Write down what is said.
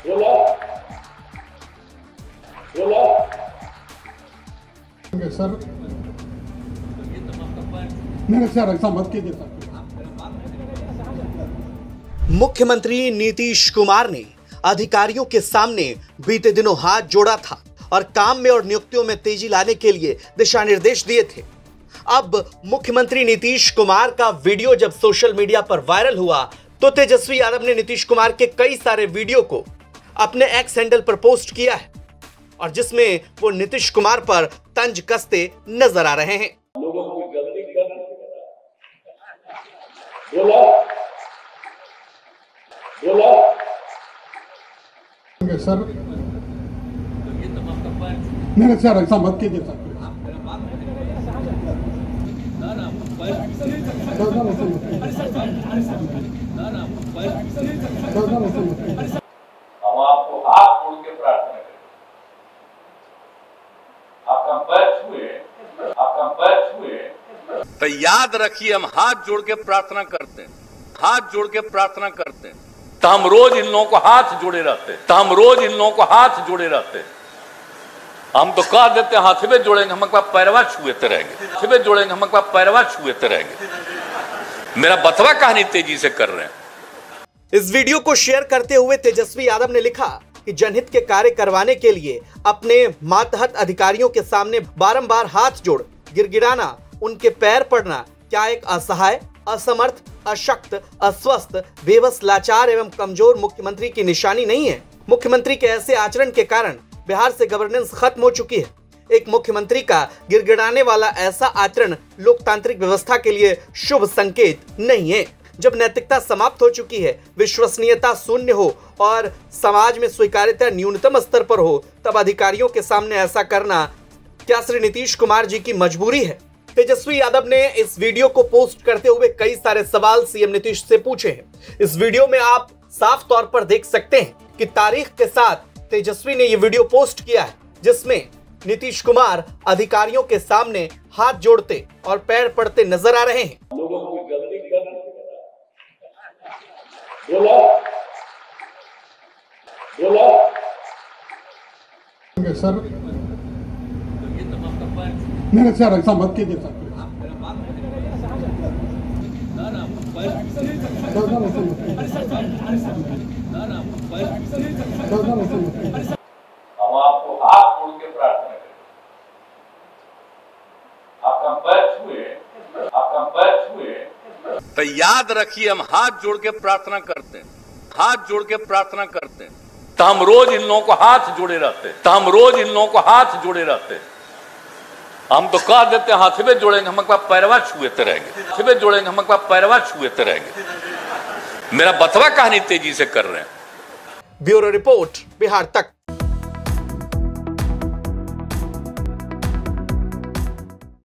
Sir नहीं sir, ऐसा मत कीजिए सर। मुख्यमंत्री नीतीश कुमार ने अधिकारियों के सामने बीते दिनों हाथ जोड़ा था और काम में और नियुक्तियों में तेजी लाने के लिए दिशा निर्देश दिए थे। अब मुख्यमंत्री नीतीश कुमार का वीडियो जब सोशल मीडिया पर वायरल हुआ तो तेजस्वी यादव ने नीतीश कुमार के कई सारे वीडियो को अपने एक्स हैंडल पर पोस्ट किया है और जिसमें वो नीतीश कुमार पर तंज कसते नजर आ रहे हैं। लोगों की गलती कर सर नहीं सर, ऐसा मत कीजिए सर। हम आपको हाथ जोड़ के प्रार्थना करें, आपका बच हुए, आपका बच हुए। तो याद रखिए, हम हाथ जोड़ के प्रार्थना करते हैं, हाथ जोड़ के प्रार्थना करते हैं, तो हम रोज इन लोगों को हाथ जोड़े रहते हैं, तो हम रोज इन लोगों को हाथ जोड़े रहते हैं। हम तो कह देते हैं हाथ में जोड़ेंगे, हम अपना पैरवा छुएते रहेंगे, हाथ में जोड़ेंगे, हम अपना पैरवा छुएते रहेंगे। मेरा बतवा कहानी तेजी से कर रहे हैं। इस वीडियो को शेयर करते हुए तेजस्वी यादव ने लिखा कि जनहित के कार्य करवाने के लिए अपने मातहत अधिकारियों के सामने बारंबार हाथ जोड़ गिरगिराना, उनके पैर पड़ना क्या एक असहाय, असमर्थ, अशक्त, अस्वस्थ, बेबस, लाचार एवं कमजोर मुख्यमंत्री की निशानी नहीं है? मुख्यमंत्री के ऐसे आचरण के कारण बिहार से गवर्नेंस खत्म हो चुकी है। एक मुख्यमंत्री का गिड़गिड़ाने वाला ऐसा आचरण लोकतांत्रिक व्यवस्था के लिए शुभ संकेत नहीं है। जब नैतिकता समाप्त हो चुकी है, विश्वसनीयता शून्य हो और समाज में स्वीकार्यता न्यूनतम स्तर पर हो, तब अधिकारियों के सामने ऐसा करना क्या श्री नीतीश कुमार जी की मजबूरी है? तेजस्वी यादव ने इस वीडियो को पोस्ट करते हुए कई सारे सवाल सीएम नीतीश से पूछे हैं। इस वीडियो में आप साफ तौर पर देख सकते हैं कि तारीख के साथ तेजस्वी ने यह वीडियो पोस्ट किया है जिसमें नीतीश कुमार अधिकारियों के सामने हाथ जोड़ते और पैर पड़ते नजर आ रहे हैं। सर नहीं सर, ऐसा मत कीजिए सर। हम आपको हाथ जोड़ के प्रार्थना करें, आपका बच हुए, आपका बच हुए। तो याद रखिए, हम हाथ जोड़ के प्रार्थना करते हैं, हाथ जोड़ के प्रार्थना करते हैं, तो हम रोज इन लोगों को हाथ जोड़े रहते हैं, तो हम रोज इन लोगों को हाथ जोड़े रहते हैं। हम तो कह देते हैं हाथ में जोड़ेंगे, हम अपना पैरवा छुएते रहेंगे, हाथ में जोड़ेंगे, हम अपना पैरवा छुएते रहेंगे। मेरा बतवा कहानी तेजी से कर रहे हैं। ब्यूरो रिपोर्ट, बिहार तक।